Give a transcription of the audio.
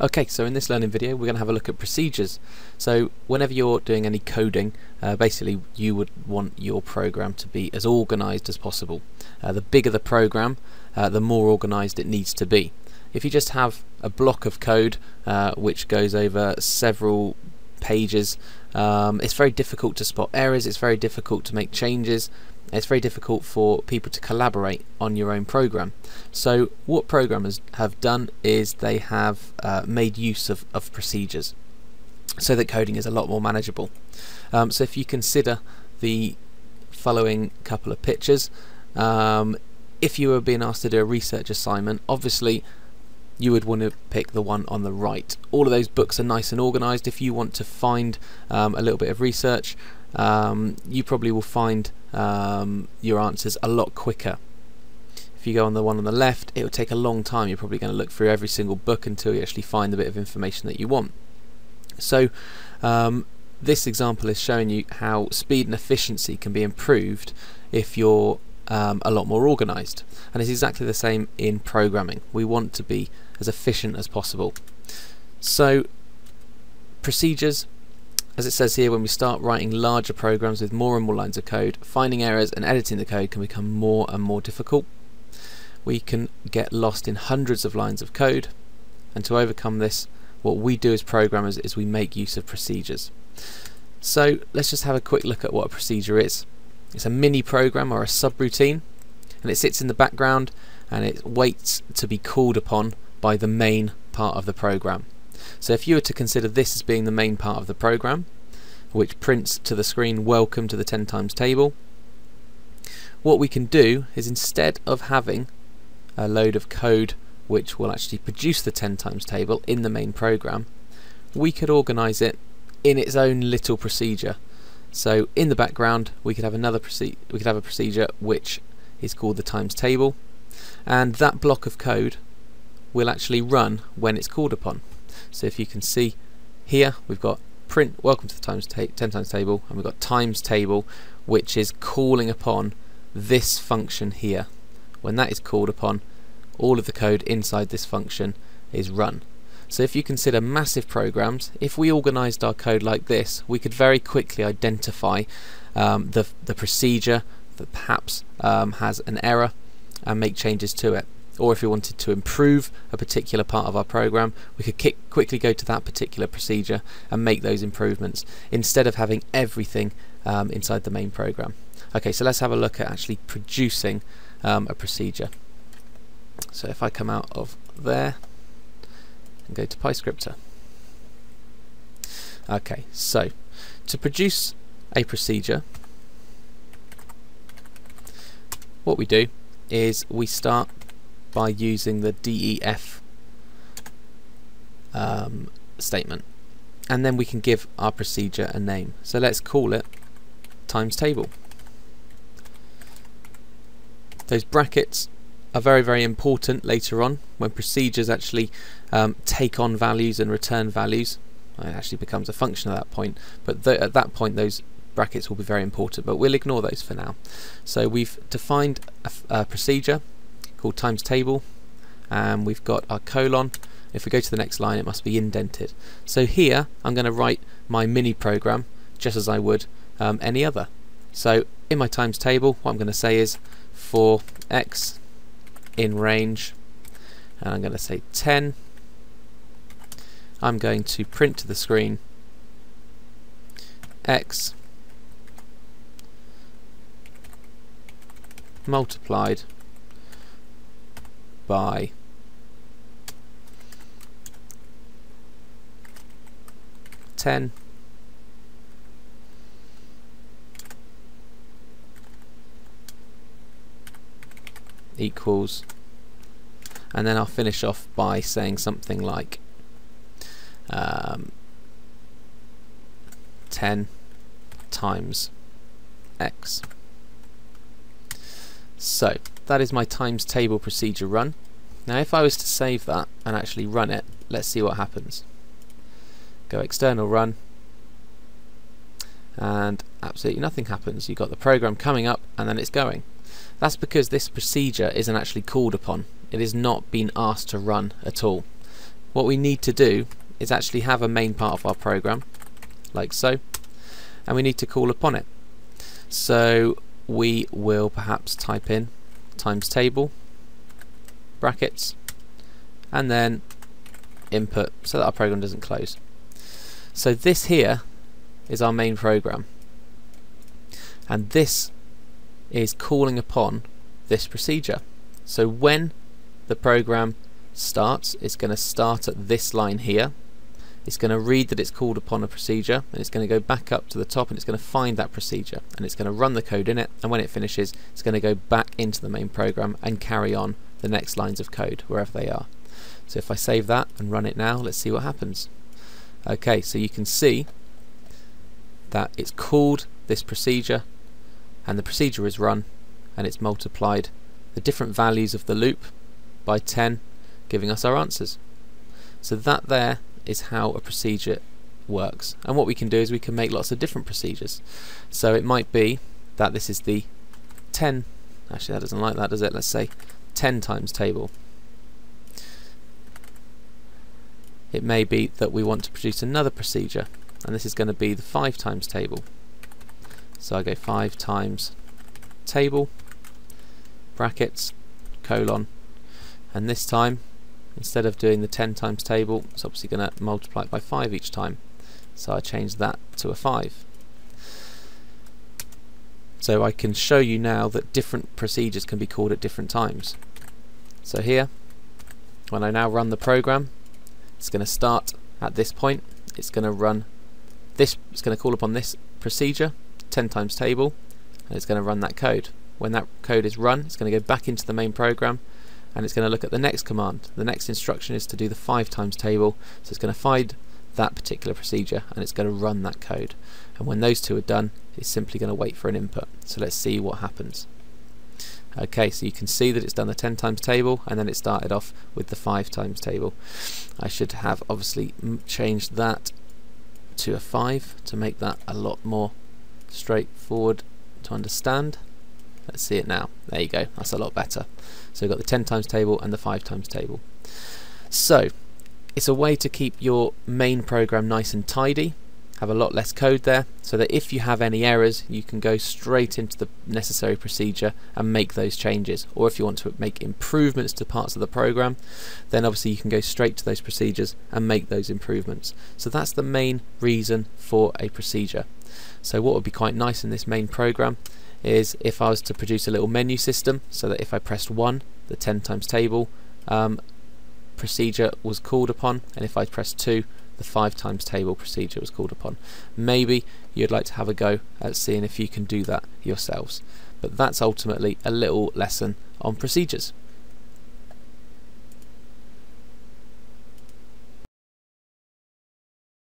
Okay, so in this learning video we're going to have a look at procedures. So whenever you're doing any coding, basically you would want your program to be as organized as possible. The bigger the program, the more organized it needs to be. If you just have a block of code which goes over several pages, it's very difficult to spot errors, it's very difficult to make changes, it's very difficult for people to collaborate on your own program. So what programmers have done is they have made use of procedures so that coding is a lot more manageable. So if you consider the following couple of pictures, if you were being asked to do a research assignment, obviously you would want to pick the one on the right. All of those books are nice and organized. If you want to find a little bit of research, you probably will find your answers a lot quicker. If you go on the one on the left, it will take a long time. You're probably going to look through every single book until you actually find the bit of information that you want. So this example is showing you how speed and efficiency can be improved if you're a lot more organized, and it's exactly the same in programming. We want to be as efficient as possible. So procedures, as it says here, when we start writing larger programs with more and more lines of code, finding errors and editing the code can become more and more difficult. We can get lost in hundreds of lines of code, and to overcome this, what we do as programmers is we make use of procedures. So let's just have a quick look at what a procedure is. It's a mini program or a subroutine, and it sits in the background and it waits to be called upon by the main part of the program. So if you were to consider this as being the main part of the program, which prints to the screen "Welcome to the 10 times table," what we can do is, instead of having a load of code which will actually produce the 10 times table in the main program, we could organize it in its own little procedure. So in the background we could have a procedure which is called the times table, and that block of code will actually run when it's called upon. So if you can see here, we've got print "Welcome to the 10 times table," and we've got times table, which is calling upon this function here. When that is called upon, all of the code inside this function is run. So if you consider massive programs, if we organized our code like this, we could very quickly identify the procedure that perhaps has an error and make changes to it. Or if we wanted to improve a particular part of our program, we could quickly go to that particular procedure and make those improvements, instead of having everything inside the main program. Okay, so let's have a look at actually producing a procedure. So if I come out of there and go to PyScripter. Okay, so to produce a procedure, what we do is we start by using the def statement, and then we can give our procedure a name. So let's call it times table. Those brackets are very, very important later on when procedures actually take on values and return values. It actually becomes a function at that point, but at that point those brackets will be very important, but we'll ignore those for now. So we've defined a procedure called times table, and we've got our colon. If we go to the next line, it must be indented. So here I'm going to write my mini program just as I would any other. So in my times table, what I'm going to say is for x in range, and I'm going to say 10, I'm going to print to the screen x multiplied by (10) equals, and then I'll finish off by saying something like 10 times x. So that is my times table procedure run. Now if I was to save that and actually run it, let's see what happens. Go external run, and absolutely nothing happens. You've got the program coming up and then it's going. That's because this procedure isn't actually called upon. It is not being asked to run at all. what we need to do is actually have a main part of our program, like so, and we need to call upon it. So we will perhaps type in times table, brackets, and then input so that our program doesn't close. So this here is our main program, and this is calling upon this procedure. So when the program starts, it's going to start at this line here, it's going to read that it's called upon a procedure, and it's going to go back up to the top and it's going to find that procedure and it's going to run the code in it, and when it finishes it's going to go back into the main program and carry on the next lines of code wherever they are. So if I save that and run it now, let's see what happens. Okay, so you can see that it's called this procedure and the procedure is run, and it's multiplied the different values of the loop by 10, giving us our answers. So that there is how a procedure works, and what we can do is we can make lots of different procedures. So it might be that this is the 10, actually that doesn't like that, does it? Let's say 10 times table. It may be that we want to produce another procedure, and this is going to be the 5 times table. So I go 5 times table, brackets, colon, and this time instead of doing the 10 times table, it's obviously going to multiply it by 5 each time, so I change that to a 5. So I can show you now that different procedures can be called at different times. So here, when I now run the program, it's going to start at this point, it's going to run this, it's going to call upon this procedure, 10 times table, and it's going to run that code. When that code is run, it's going to go back into the main program, and it's going to look at the next command. The next instruction is to do the 5 times table, so it's going to find that particular procedure and it's going to run that code, and when those two are done it's simply going to wait for an input. So let's see what happens. Okay, so you can see that it's done the 10 times table and then it started off with the 5 times table. I should have obviously changed that to a 5 to make that a lot more straightforward to understand. Let's see it now. There you go, that's a lot better. So we've got the 10 times table and the 5 times table. So it's a way to keep your main program nice and tidy, have a lot less code there, so that if you have any errors you can go straight into the necessary procedure and make those changes. Or if you want to make improvements to parts of the program, then obviously you can go straight to those procedures and make those improvements. So that's the main reason for a procedure. So what would be quite nice in this main program is if I was to produce a little menu system, so that if I pressed 1, the 10 times table procedure was called upon, and if I pressed 2, the 5 times table procedure was called upon. Maybe you'd like to have a go at seeing if you can do that yourselves. But that's ultimately a little lesson on procedures.